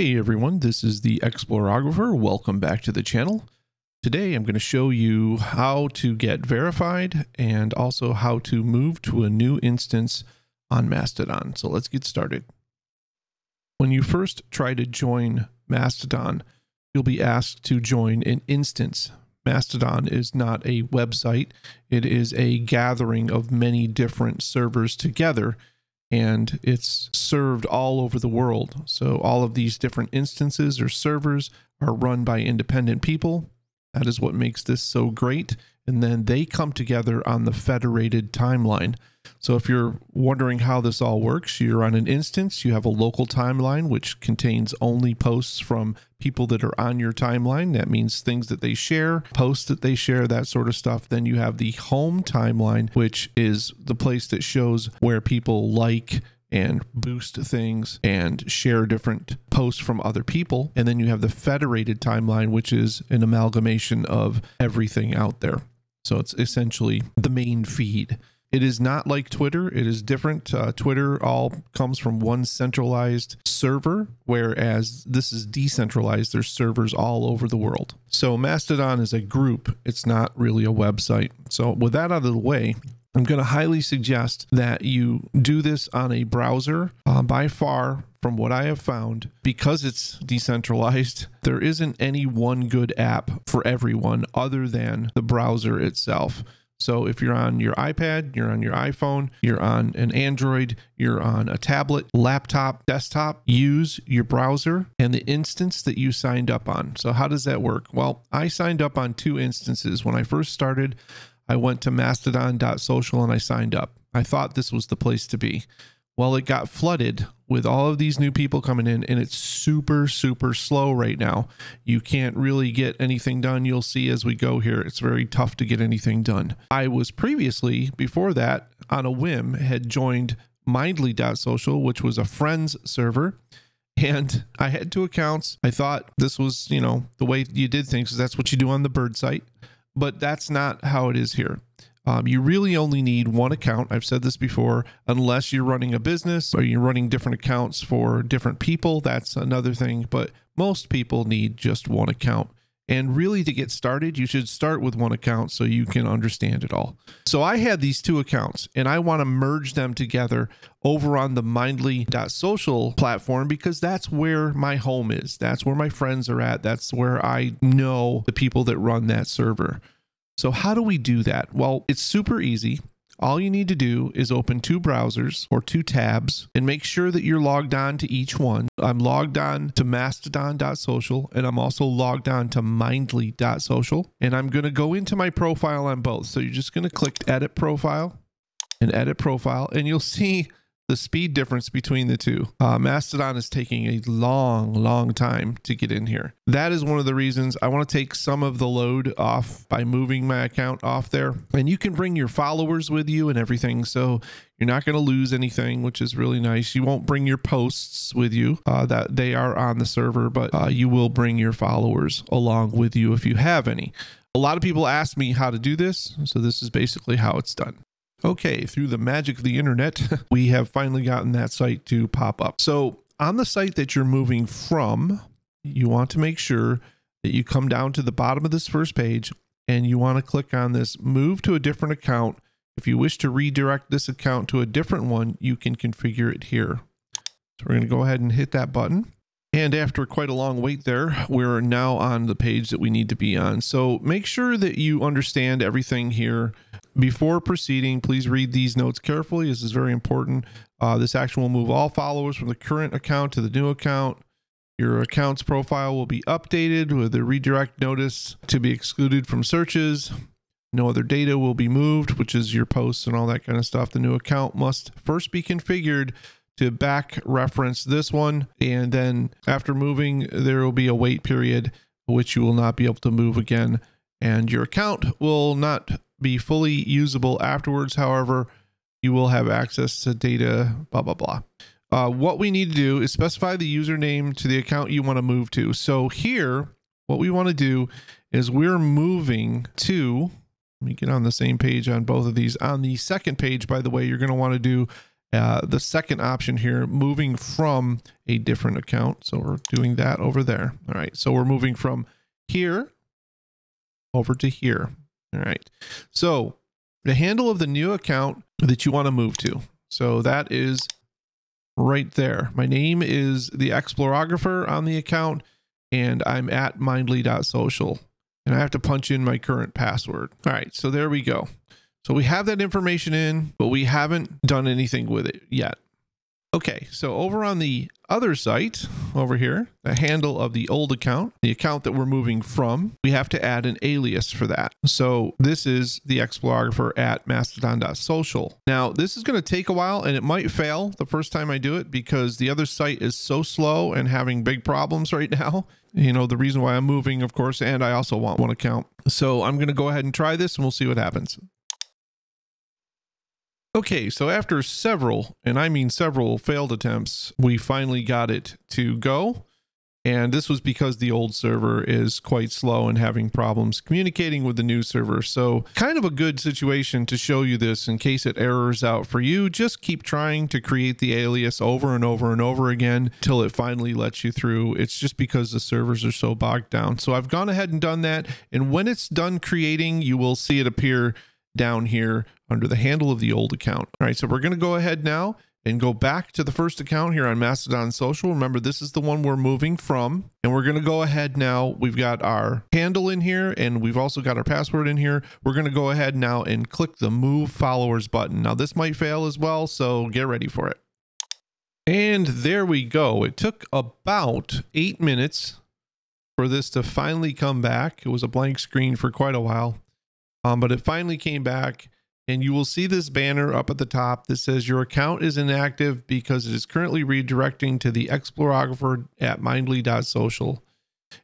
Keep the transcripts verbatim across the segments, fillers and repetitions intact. Hey everyone, this is The Explorographer. Welcome back to the channel. Today I'm going to show you how to get verified and also how to move to a new instance on Mastodon. So let's get started. When you first try to join Mastodon, you'll be asked to join an instance. Mastodon is not a website. It is a gathering of many different servers together, and it's served all over the world. So all of these different instances or servers are run by independent people. That is what makes this so great. And then they come together on the federated timeline. So if you're wondering how this all works, you're on an instance, you have a local timeline, which contains only posts from people that are on your timeline. That means things that they share, posts that they share, that sort of stuff. Then you have the home timeline, which is the place that shows where people like and boost things and share different posts from other people. And then you have the federated timeline, which is an amalgamation of everything out there. So it's essentially the main feed. It is not like Twitter. It is different. Uh, Twitter all comes from one centralized server, whereas this is decentralized. There's servers all over the world. So Mastodon is a group. It's not really a website. So with that out of the way, I'm going to highly suggest that you do this on a browser. Uh, by far, from what I have found, because it's decentralized, there isn't any one good app for everyone other than the browser itself. So if you're on your iPad, you're on your iPhone, you're on an Android, you're on a tablet, laptop, desktop, use your browser and the instance that you signed up on. So how does that work? Well, I signed up on two instances. When I first started, I went to mastodon dot social and I signed up. I thought this was the place to be. Well, it got flooded with all of these new people coming in, and it's super, super slow right now. You can't really get anything done. You'll see as we go here, it's very tough to get anything done. I was previously, before that, on a whim, had joined Mindly dot social, which was a friends server. And I had two accounts. I thought this was, you know, the way you did things. So that's what you do on the bird site. But that's not how it is here. Um, you really only need one account. I've said this before, unless you're running a business or you're running different accounts for different people. That's another thing. But most people need just one account. And really, to get started, you should start with one account so you can understand it all. So I had these two accounts and I want to merge them together over on the mindly dot social platform because that's where my home is. That's where my friends are at. That's where I know the people that run that server. So how do we do that? Well, it's super easy. All you need to do is open two browsers or two tabs and make sure that you're logged on to each one. I'm logged on to mastodon dot social and I'm also logged on to mindly dot social, and I'm going to go into my profile on both. So you're just going to click edit profile and edit profile, and you'll see the speed difference between the two. Uh, Mastodon is taking a long, long time to get in here. That is one of the reasons I want to take some of the load off by moving my account off there. And you can bring your followers with you and everything. So you're not going to lose anything, which is really nice. You won't bring your posts with you, uh, that they are on the server, but uh, you will bring your followers along with you if you have any. A lot of people ask me how to do this. So this is basically how it's done. Okay, through the magic of the internet, we have finally gotten that site to pop up. So on the site that you're moving from, you want to make sure that you come down to the bottom of this first page and you want to click on this move to a different account. If you wish to redirect this account to a different one, you can configure it here. So we're going to go ahead and hit that button. And after quite a long wait there, we're now on the page that we need to be on. So make sure that you understand everything here. Before proceeding, please read these notes carefully. This is very important. Uh, this action will move all followers from the current account to the new account. Your account's profile will be updated with a redirect notice to be excluded from searches. No other data will be moved, which is your posts and all that kind of stuff. The new account must first be configured to back reference this one, and then after moving there will be a wait period which you will not be able to move again, and your account will not be fully usable afterwards. However, you will have access to data, blah blah blah. Uh, what we need to do is specify the username to the account you want to move to. So here what we want to do is we're moving to, let me get on the same page on both of these. On the second page, by the way, you're going to want to do Uh, the second option here, moving from a different account. So we're doing that over there. All right. So we're moving from here over to here. All right. So the handle of the new account that you want to move to. So that is right there. My name is The Explorographer on the account, and I'm at mindly dot social, and I have to punch in my current password. All right. So there we go. So we have that information in, but we haven't done anything with it yet. Okay, so over on the other site, over here, the handle of the old account, the account that we're moving from, we have to add an alias for that. So this is The Explorographer at mastodon dot social. Now, this is going to take a while, and it might fail the first time I do it because the other site is so slow and having big problems right now. You know, the reason why I'm moving, of course, and I also want one account. So I'm going to go ahead and try this, and we'll see what happens. Okay, so after several, and I mean several failed attempts, we finally got it to go. And this was because the old server is quite slow and having problems communicating with the new server. So kind of a good situation to show you this in case it errors out for you. Just keep trying to create the alias over and over and over again till it finally lets you through. It's just because the servers are so bogged down. So I've gone ahead and done that. And when it's done creating, you will see it appear down here under the handle of the old account. All right, so we're going to go ahead now and go back to the first account here on Mastodon Social. Remember, this is the one we're moving from, and we're going to go ahead now. We've got our handle in here, and we've also got our password in here. We're going to go ahead now and click the Move Followers button. Now, this might fail as well, so get ready for it. And there we go. It took about eight minutes for this to finally come back. It was a blank screen for quite a while. Um, but it finally came back, and you will see this banner up at the top that says your account is inactive because it is currently redirecting to The Explorographer at mindly dot social.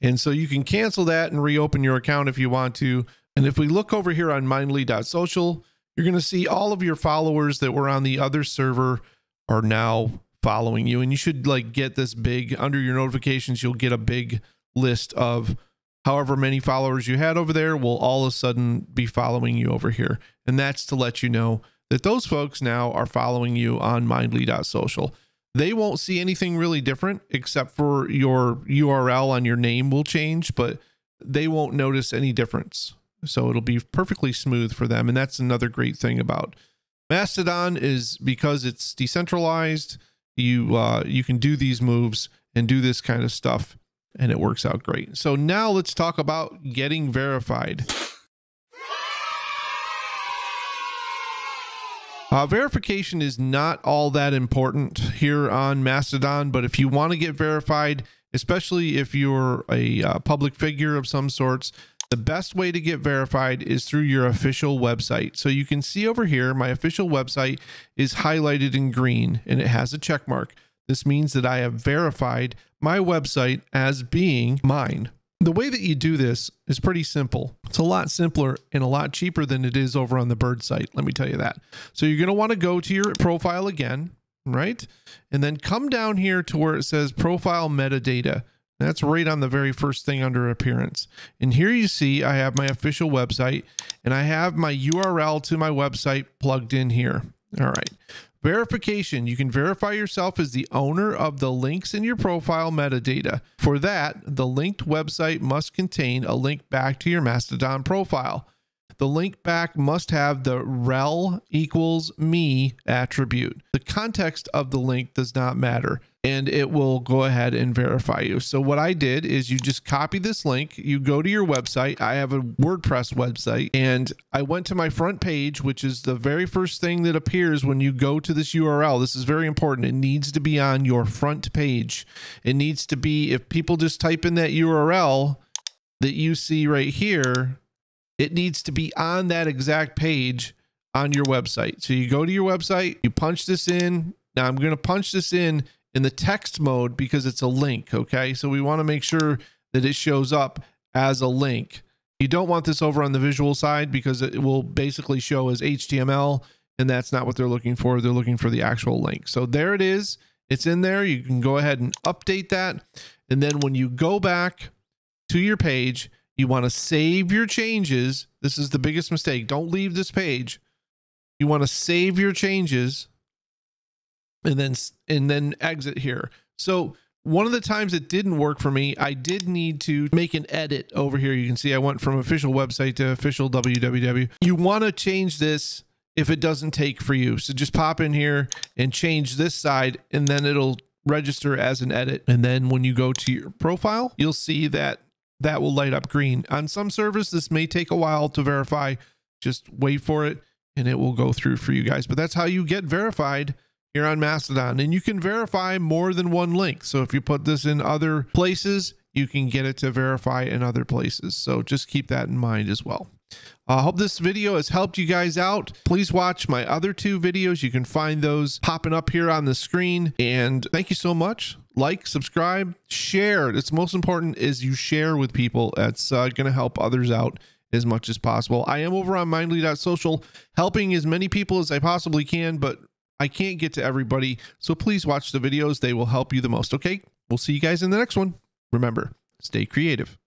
And so you can cancel that and reopen your account if you want to. And if we look over here on mindly dot social, you're going to see all of your followers that were on the other server are now following you. And you should like get this big under your notifications. You'll get a big list of however many followers you had over there will all of a sudden be following you over here. And that's to let you know that those folks now are following you on mindly dot social. They won't see anything really different except for your U R L on your name will change, but they won't notice any difference. So it'll be perfectly smooth for them. And that's another great thing about Mastodon is because it's decentralized, you, uh, you can do these moves and do this kind of stuff, and it works out great. So now let's talk about getting verified. Uh, verification is not all that important here on Mastodon, but if you want to get verified, especially if you're a uh, public figure of some sorts, the best way to get verified is through your official website. So you can see over here, my official website is highlighted in green and it has a check mark. This means that I have verified my website as being mine. The way that you do this is pretty simple. It's a lot simpler and a lot cheaper than it is over on the Bird site. Let me tell you that. So you're going to want to go to your profile again, right? And then come down here to where it says profile metadata. That's right on the very first thing under appearance. And here you see I have my official website and I have my U R L to my website plugged in here. All right. Verification. You can verify yourself as the owner of the links in your profile metadata. For that, the linked website must contain a link back to your Mastodon profile. The link back must have the rel equals me attribute. The context of the link does not matter, and it will go ahead and verify you. So what I did is you just copy this link, you go to your website. I have a WordPress website, and I went to my front page, which is the very first thing that appears when you go to this U R L. This is very important. It needs to be on your front page. It needs to be, if people just type in that U R L that you see right here, it needs to be on that exact page on your website. So you go to your website, you punch this in. Now I'm going to punch this in in the text mode because it's a link. Okay. So we want to make sure that it shows up as a link. You don't want this over on the visual side because it will basically show as H T M L, and that's not what they're looking for. They're looking for the actual link. So there it is. It's in there. You can go ahead and update that. And then when you go back to your page, you want to save your changes. This is the biggest mistake. Don't leave this page. You want to save your changes and then and then exit here. So one of the times it didn't work for me, I did need to make an edit over here. You can see I went from official website to official W W W. You want to change this if it doesn't take for you. So just pop in here and change this side, and then it'll register as an edit. And then when you go to your profile, you'll see that that will light up green. On some servers, this may take a while to verify. Just wait for it and it will go through for you guys. But that's how you get verified here on Mastodon. And you can verify more than one link. So if you put this in other places, you can get it to verify in other places. So just keep that in mind as well. I uh, hope this video has helped you guys out. Please watch my other two videos. You can find those popping up here on the screen. And thank you so much. Like, subscribe, share. It's most important is you share with people. That's uh, going to help others out as much as possible. I am over on mindly dot social helping as many people as I possibly can, but I can't get to everybody. So please watch the videos. They will help you the most. Okay. We'll see you guys in the next one. Remember, stay creative.